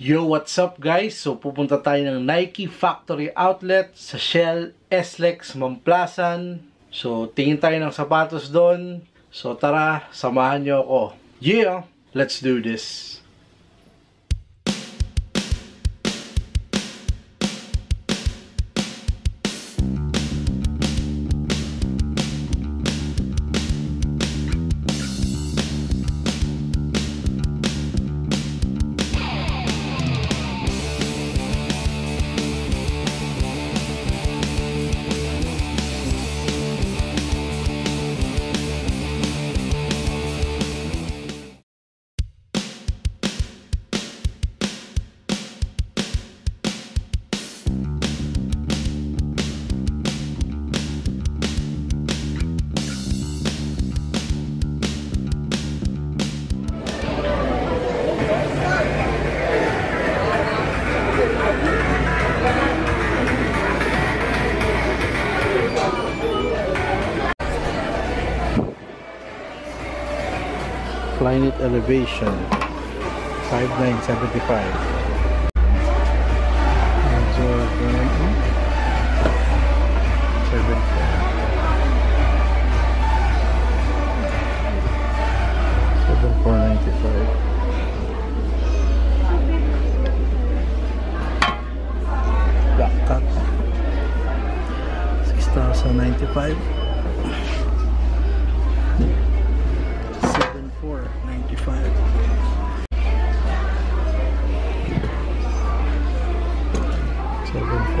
Yo, what's up guys? So pupunta tayo ng Nike Factory Outlet sa Shell, SLEX, Mamplasan. So tingin tayo ng sapatos doon. So tara, samahan nyo ako. Yeah, let's do this. Climate Elevation 5975 and Jordan 7495. Black Cat 6095. 495.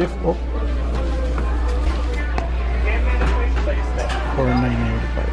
Lift up 4995.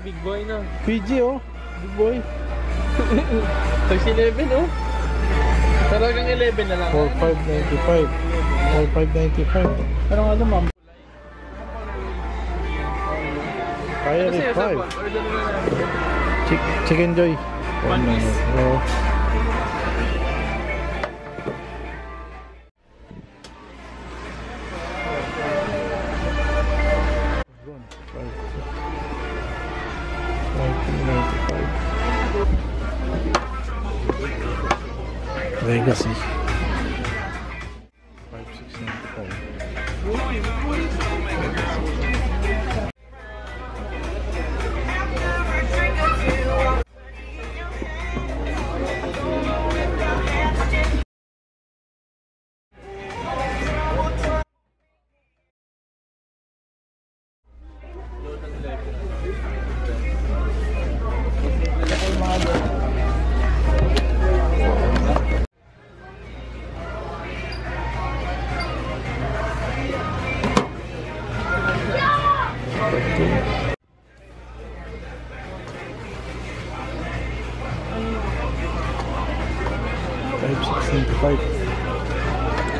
Big boy na. PG oh. Big boy. Tag si 11 oh. Talagang 11 na lang. 4595. 4595. Pero ano ma'am? Kyrie 5. Chicken joy. One piece. Oo. Legacy 5695.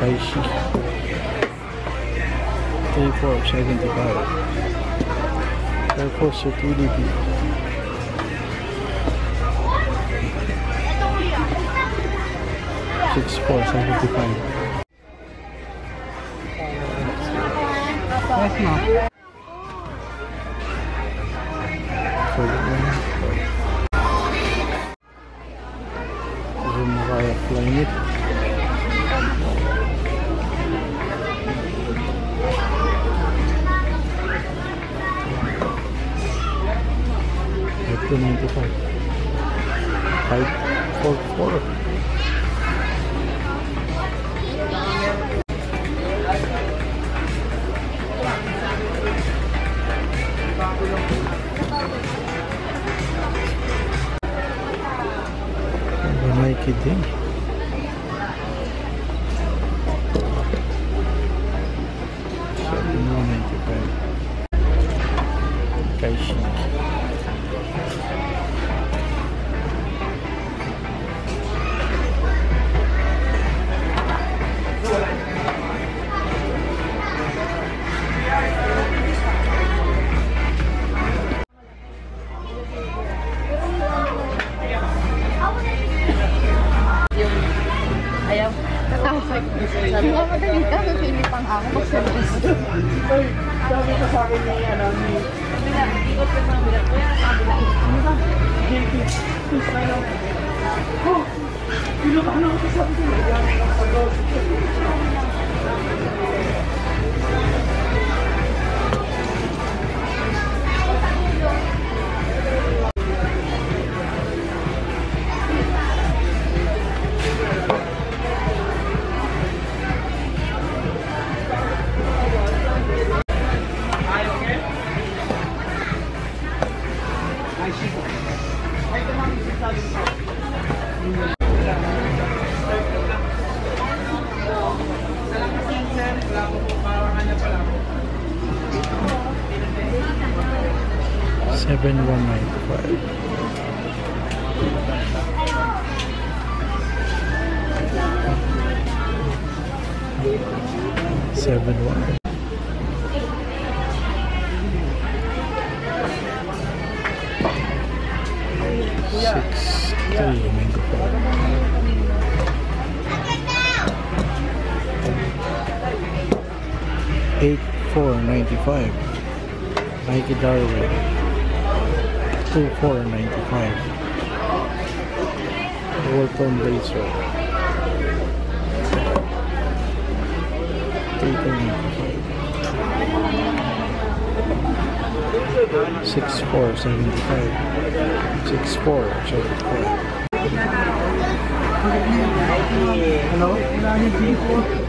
Kaishi 3475. Air Force 2DB. $64.75. Climate $2.95. 544. The Nike thing. $4.95. Nike Darwin. $4.95. Walton Blazer. $3.95. $6.475. $6.475. Hello. $1.95.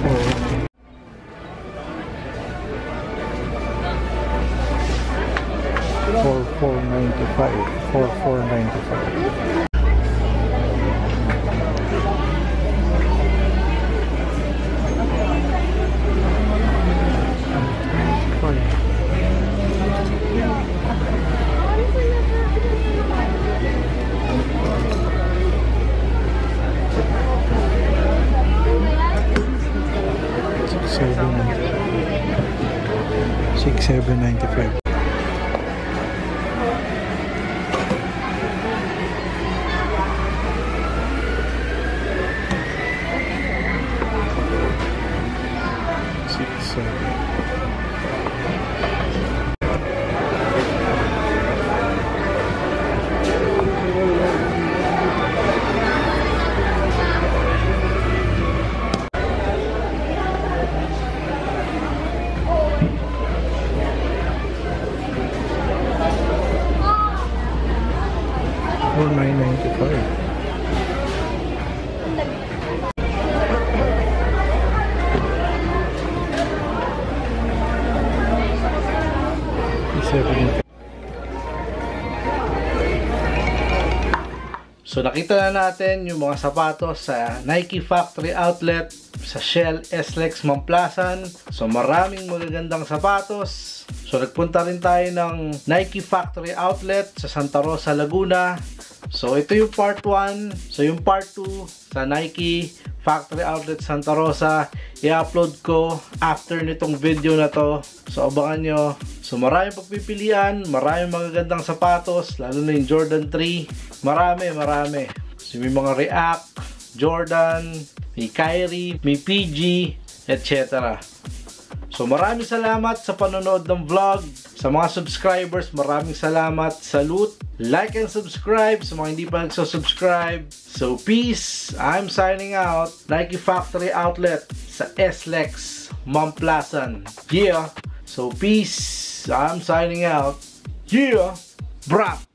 $4.95. $4.95. $7.95. So nakita na natin yung mga sapatos sa Nike Factory Outlet, sa Shell, SLEX, Mamplasan. So maraming magagandang sapatos. So nagpunta rin tayo ng Nike Factory Outlet sa Santa Rosa, Laguna. So ito yung part 1. So yung part 2 sa Nike Factory Outlet Santa Rosa, i-upload ko after nitong video na to. So abangan nyo. So maraming pagpipilian, maraming magagandang sapatos, lalo na yung Jordan 3. Marami. So, may mga React, Jordan, may Kyrie, may PG, etc. So maraming salamat sa panonood ng vlog. Sa mga subscribers, maraming salamat. Salute, like and subscribe. Sa mga hindi pa nagsosubscribe. So peace, I'm signing out. Nike Factory Outlet sa SLEX, Mamplasan. Yeah, so peace, I'm signing out. Yeah, brap!